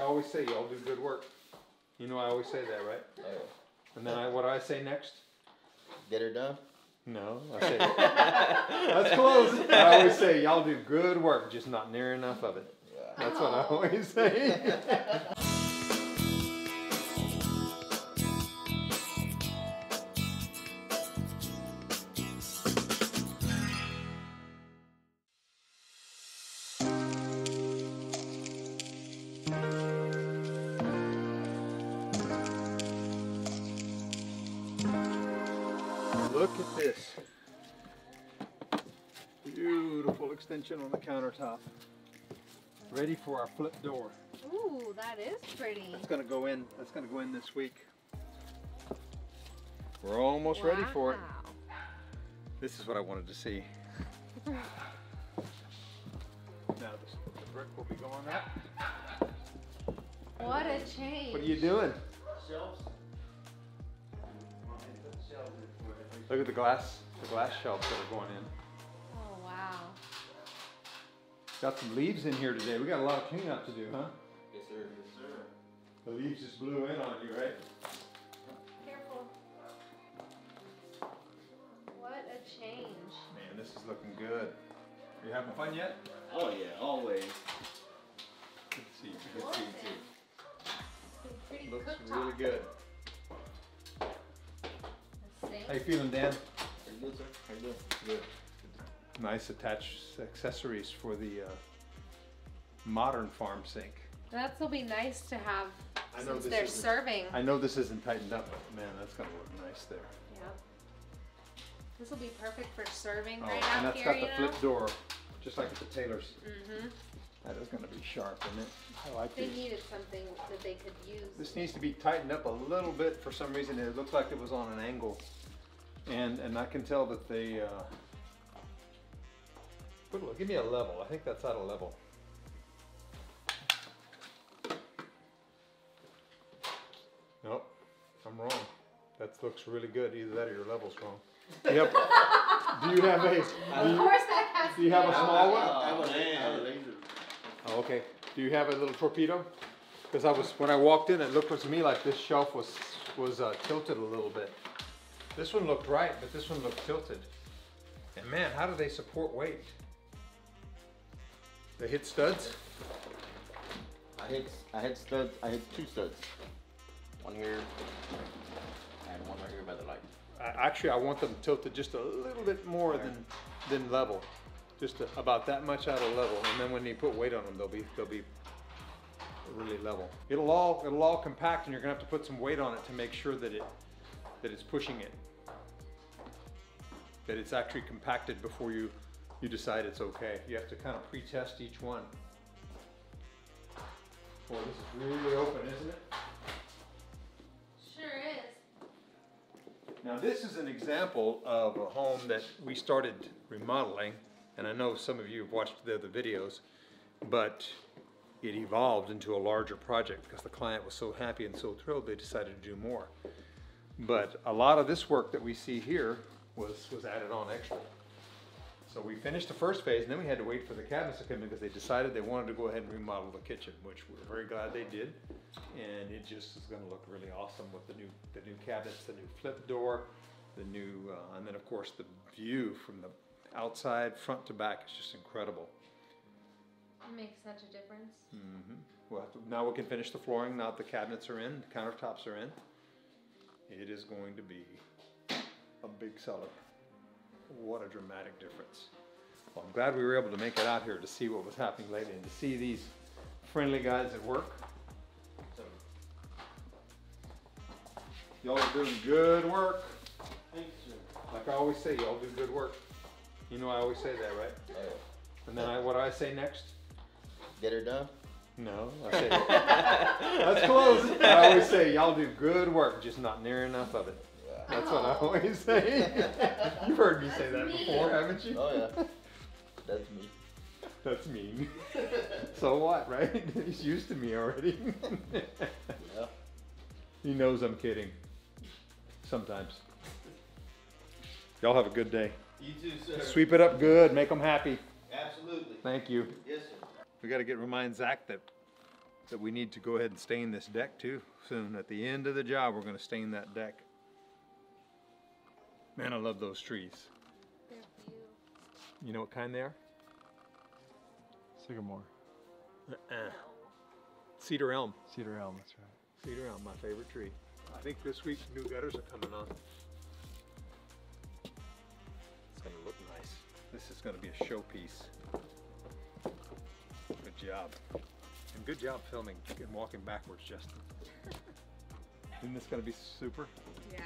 I always say, y'all do good work. You know I always say that, right? Oh. And then what do I say next? Get her done? No. I say, that's close. I always say, y'all do good work, just not near enough of it. Yeah. That's what I always say. Look at this beautiful extension on the countertop, ready for our flip door. Ooh, that is pretty. That's gonna go in. That's gonna go in this week. We're almost ready for it. This is what I wanted to see. Now the brick will be going up. What a change! What are you doing? Shelves. Look at the glass shelves that are going in. Oh, wow. Got some leaves in here today. We got a lot of cleanup to do, huh? Yes, sir. Yes, sir. The leaves just blew in on you, right? Careful. What a change. Man, this is looking good. Are you having fun yet? Oh, yeah, always. Good to see you. Good to see you, too. Looks really good. How you feeling, Dan? How you doing, sir? How you doing? Good. Nice attached accessories for the modern farm sink. That'll be nice to have since they're serving. I know this isn't tightened up, but man, that's gonna look nice there. Yeah. This will be perfect for serving right out here. And that's got the flip door, just like at the Taylor's. Mm-hmm. That is gonna be sharp, isn't it? I like this. They needed something that they could use. This needs to be tightened up a little bit. For some reason, it looked like it was on an angle. And I can tell that they, give me a level. I think that's out of level. Nope, I'm wrong. That looks really good. Either that or your level's wrong. Yep. Do you have a small one? I have a laser. Oh, okay. Do you have a little torpedo? Because when I walked in, it looked to me like this shelf was tilted a little bit. This one looked right, but this one looked tilted. And man, how do they support weight? They hit studs? I hit two studs. One here and one right here by the light. Actually, I want them tilted just a little bit more than level. Just about that much out of level. And then when you put weight on them, they'll be really level. It'll all compact, and you're gonna have to put some weight on it to make sure that it's pushing it, that it's actually compacted before you decide it's okay. You have to kind of pre-test each one. Boy, this is really open, isn't it? Sure is. Now this is an example of a home that we started remodeling, and I know some of you have watched the other videos, but it evolved into a larger project because the client was so happy and so thrilled they decided to do more. But a lot of this work that we see here was added on extra. So we finished the first phase, and then we had to wait for the cabinets to come in because they decided they wanted to go ahead and remodel the kitchen, which we're very glad they did. And it just is going to look really awesome with the new cabinets, the new flip door, the new, and then of course the view from the outside, front to back, is just incredible. It makes such a difference. Mm-hmm. Now we can finish the flooring. Now the cabinets are in, the countertops are in. It is going to be a big seller. What a dramatic difference. Well, I'm glad we were able to make it out here to see what was happening lately and to see these friendly guys at work. So, y'all are doing good work. Thanks, sir. Like I always say, y'all do good work. You know I always say that, right? Oh, yeah. And then what do I say next? Get her done. No, I say that's close. I always say y'all do good work, just not near enough of it. Yeah. That's what I always say. You've heard me say that before, haven't you? Oh yeah, that's me. That's mean. So what, right? He's used to me already. Yeah. He knows I'm kidding. Sometimes. Y'all have a good day. You too, sir. Sweep it up good. Make them happy. Absolutely. Thank you. Yes, sir. We got to remind Zach that that we need to go ahead and stain this deck too soon. At the end of the job, we're going to stain that deck. Man, I love those trees. They're beautiful. You know what kind they are? Sycamore. Cedar elm. Cedar elm, that's right. Cedar elm, my favorite tree. I think this week's new gutters are coming on. It's going to look nice. This is going to be a showpiece. Good job. And good job filming and walking backwards, Justin. Isn't this going to be super? Yeah.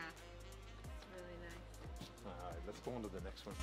Really nice. All right, let's go on to the next one.